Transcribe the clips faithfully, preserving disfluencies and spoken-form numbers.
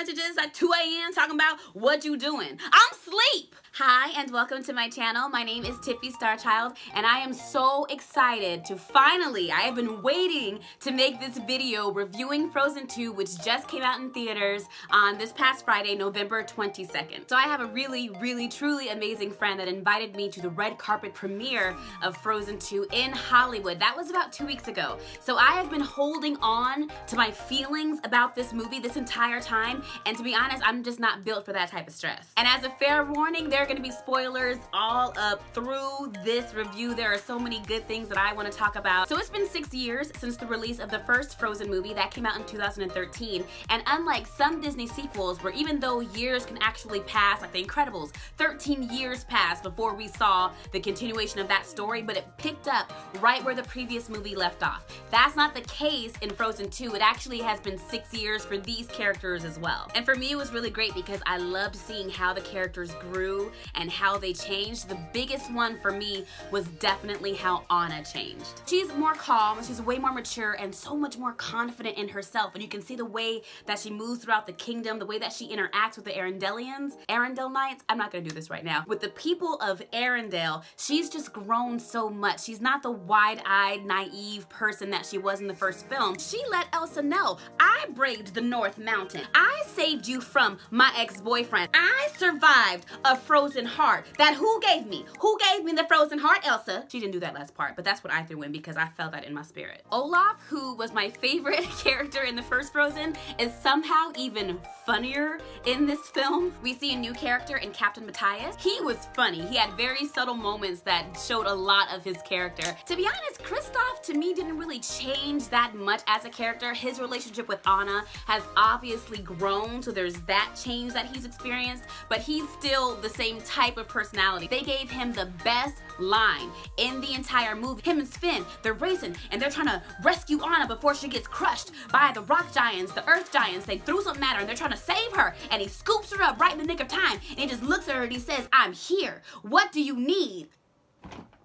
messages at two A M talking about what you doing. I'm asleep. Hi and welcome to my channel. My name is Tiffy Starchild and I am so excited to finally, I have been waiting to make this video reviewing Frozen two, which just came out in theaters on this past Friday, November twenty-second. So I have a really, really, truly amazing friend that invited me to the red carpet premiere of Frozen two in Hollywood. That was about two weeks ago. So I have been holding on to my feelings about this movie this entire time, and to be honest, I'm just not built for that type of stress. And as a fair warning, there are going to be spoilers all up through this review. There are so many good things that I want to talk about. So it's been six years since the release of the first Frozen movie that came out in two thousand thirteen, and unlike some Disney sequels where even though years can actually pass, like The Incredibles, thirteen years passed before we saw the continuation of that story, but it picked up right where the previous movie left off. That's not the case in Frozen two. It actually has been six years for these characters as well. And for me it was really great because I loved seeing how the characters grew and how they changed. The biggest one for me was definitely how Anna changed. She's more calm, she's way more mature, and so much more confident in herself. And you can see the way that she moves throughout the kingdom, the way that she interacts with the Arendellians, Arendelle Knights, I'm not gonna do this right now. With the people of Arendelle, she's just grown so much. She's not the wide-eyed, naive person that she was in the first film. She let Elsa know, I braved the North Mountain. I saved you from my ex-boyfriend. I survived a frozen heart that who gave me? Who gave me the frozen heart, Elsa? She didn't do that last part, but that's what I threw in because I felt that in my spirit. Olaf, who was my favorite character in the first Frozen, is somehow even funnier in this film. We see a new character in Captain Matthias. He was funny. He had very subtle moments that showed a lot of his character. To be honest, Kristoff to me didn't really change that much as a character. His relationship with Anna has obviously grown, so there's that change that he's experienced, but he's still the same type of personality. They gave him the best line in the entire movie. Him and Sven, they're racing and they're trying to rescue Anna before she gets crushed by the rock giants, the earth giants. They threw something at her and they're trying to save her, and he scoops her up right in the nick of time and he just looks at her and he says, I'm here. What do you need?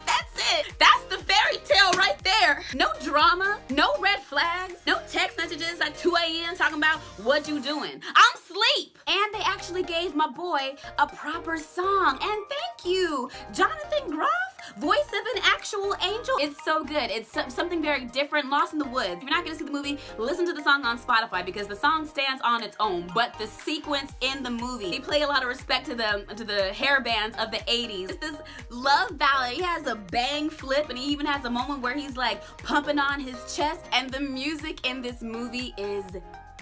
That's it. That's the fairy tale right there. No drama, no red flags, no text messages at two A M talking about what you doing. I'm asleep. And they actually gave my boy a proper song. And thank you, Jonathan Groff, voice of an actual angel. It's so good. It's so, something very different. Lost in the Woods. If you're not gonna see the movie, listen to the song on Spotify because the song stands on its own. But the sequence in the movie, they play a lot of respect to them, to the hair bands of the eighties. It's this love ballad. He has a bang flip and he even has a moment where he's like pumping on his chest, and the music in this movie is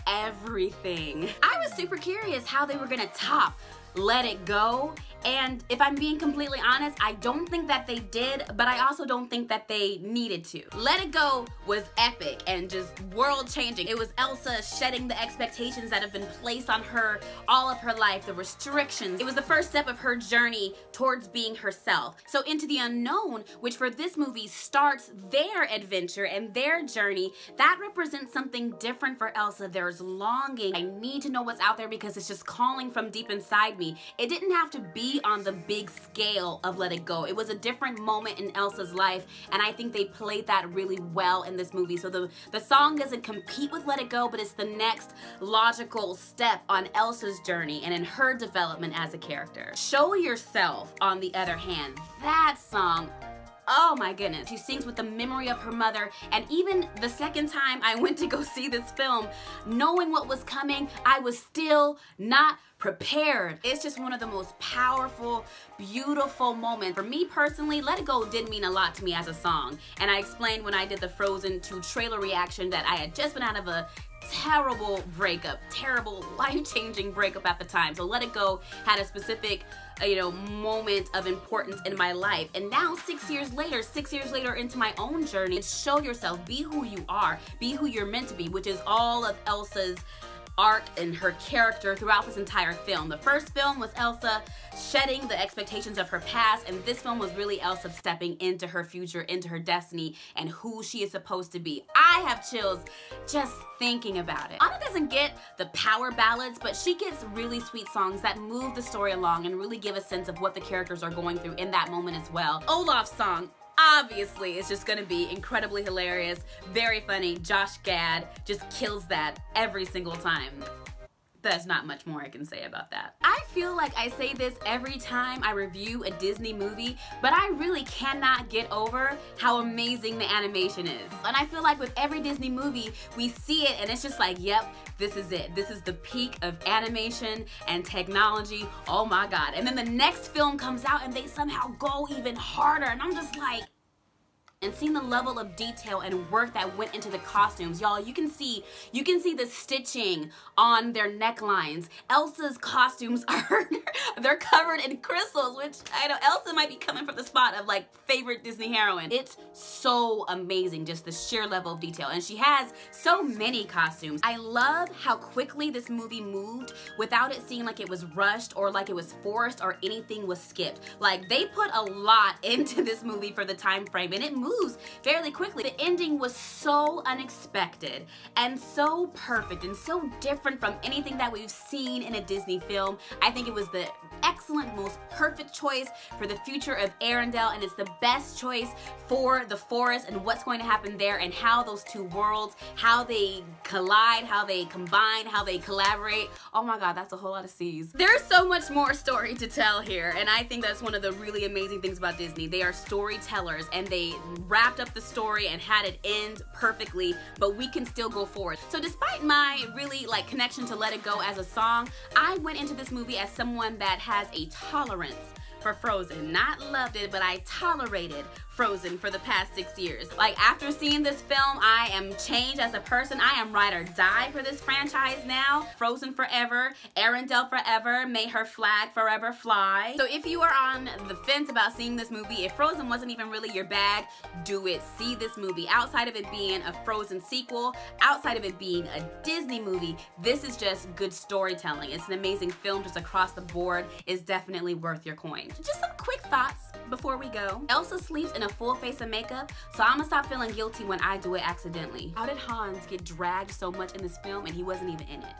everything. I was super curious how they were gonna top Let It Go, and if I'm being completely honest, I don't think that they did, but I also don't think that they needed to. Let It Go was epic and just world-changing. It was Elsa shedding the expectations that have been placed on her all of her life, the restrictions. It was the first step of her journey towards being herself. So Into the Unknown, which for this movie starts their adventure and their journey, that represents something different for Elsa. There's longing. I need to know what's out there because it's just calling from deep inside me. It didn't have to be on the big scale of Let It Go. It was a different moment in Elsa's life, and I think they played that really well in this movie. So the, the song doesn't compete with Let It Go, but it's the next logical step on Elsa's journey and in her development as a character. Show Yourself, on the other hand, that song, oh my goodness. She sings with the memory of her mother, and even the second time I went to go see this film, knowing what was coming, I was still not prepared. It's just one of the most powerful, beautiful moments. For me personally, Let It Go did mean a lot to me as a song, and I explained when I did the Frozen two trailer reaction that I had just been out of a terrible breakup, terrible life-changing breakup at the time. So Let It Go had a specific, you know, moment of importance in my life. And now six years later, six years later into my own journey, show yourself, be who you are, be who you're meant to be, which is all of Elsa's arc and her character throughout this entire film. The first film was Elsa shedding the expectations of her past, and this film was really Elsa stepping into her future, into her destiny, and who she is supposed to be. I have chills just thinking about it. Anna doesn't get the power ballads, but she gets really sweet songs that move the story along and really give a sense of what the characters are going through in that moment as well. Olaf's song, obviously, it's just gonna be incredibly hilarious, very funny. Josh Gad just kills that every single time. There's not much more I can say about that. I feel like I say this every time I review a Disney movie, but I really cannot get over how amazing the animation is. And I feel like with every Disney movie, we see it and it's just like, yep, this is it. This is the peak of animation and technology. Oh my God. And then the next film comes out and they somehow go even harder. And I'm just like, and seeing the level of detail and work that went into the costumes. Y'all, you can see you can see the stitching on their necklines. Elsa's costumes are they're covered in crystals, which I know Elsa might be coming from the spot of like favorite Disney heroine. It's so amazing, just the sheer level of detail. And she has so many costumes. I love how quickly this movie moved without it seeming like it was rushed or like it was forced or anything was skipped. Like they put a lot into this movie for the time frame and it moved fairly quickly. The ending was so unexpected and so perfect and so different from anything that we've seen in a Disney film. I think it was the excellent, most perfect choice for the future of Arendelle, and it's the best choice for the forest and what's going to happen there and how those two worlds, how they collide, how they combine, how they collaborate. Oh my God, that's a whole lot of C's. There's so much more story to tell here, and I think that's one of the really amazing things about Disney. They are storytellers and they wrapped up the story and had it end perfectly, but we can still go forward. So despite my really like connection to Let It Go as a song, I went into this movie as someone that has a tolerance for Frozen. Not loved it, but I tolerated Frozen for the past six years. Like after seeing this film, I am changed as a person. I am ride or die for this franchise now. Frozen forever, Arendelle forever, may her flag forever fly. So if you are on the fence about seeing this movie, if Frozen wasn't even really your bag, do it. See this movie. Outside of it being a Frozen sequel, outside of it being a Disney movie, this is just good storytelling. It's an amazing film just across the board. It's definitely worth your coin. Just some quick thoughts before we go. Elsa sleeps in a full face of makeup, so I'm gonna stop feeling guilty when I do it accidentally. How did Hans get dragged so much in this film and he wasn't even in it?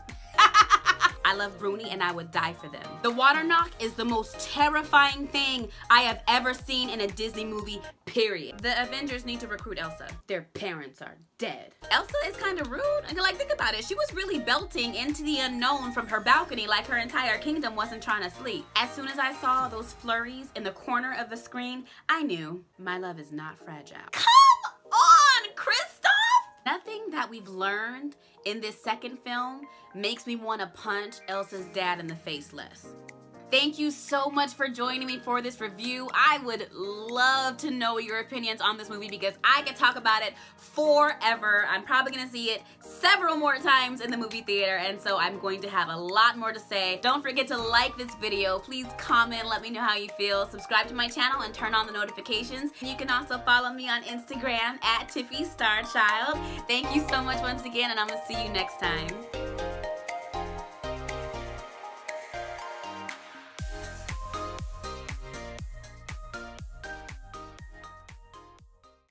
I love Bruni and I would die for them. The water knock is the most terrifying thing I have ever seen in a Disney movie, period. The Avengers need to recruit Elsa. Their parents are dead. Elsa is kind of rude. And like, think about it. She was really belting Into the Unknown from her balcony like her entire kingdom wasn't trying to sleep. As soon as I saw those flurries in the corner of the screen, I knew my love is not fragile. Come on, Kristoff! Nothing that we've learned in this second film makes me want to punch Elsa's dad in the face less. Thank you so much for joining me for this review. I would love to know your opinions on this movie because I could talk about it forever. I'm probably gonna see it several more times in the movie theater, and so I'm going to have a lot more to say. Don't forget to like this video. Please comment, let me know how you feel. Subscribe to my channel and turn on the notifications. You can also follow me on Instagram at Tiffy Starchild. Thank you so much once again, and I'm gonna see you next time.